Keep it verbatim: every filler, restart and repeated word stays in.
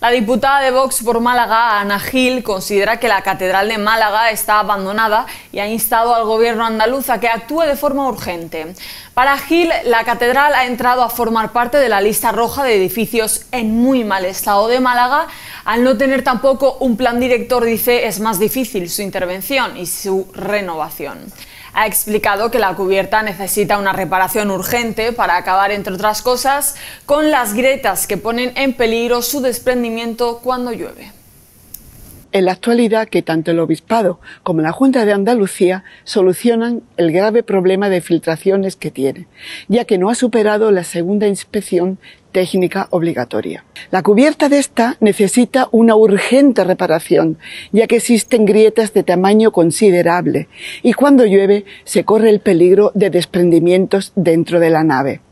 La diputada de Vox por Málaga, Ana Gil, considera que la Catedral de Málaga está abandonada y ha instado al gobierno andaluz a que actúe de forma urgente. Para Gil, la catedral ha entrado a formar parte de la lista roja de edificios en muy mal estado de Málaga. Al no tener tampoco un plan director, dice, es más difícil su intervención y su renovación. Ha explicado que la cubierta necesita una reparación urgente para acabar, entre otras cosas, con las grietas que ponen en peligro su desprendimiento cuando llueve. En la actualidad, que tanto el Obispado como la Junta de Andalucía solucionan el grave problema de filtraciones que tiene, ya que no ha superado la segunda inspección técnica obligatoria. La cubierta de esta necesita una urgente reparación, ya que existen grietas de tamaño considerable y cuando llueve se corre el peligro de desprendimientos dentro de la nave.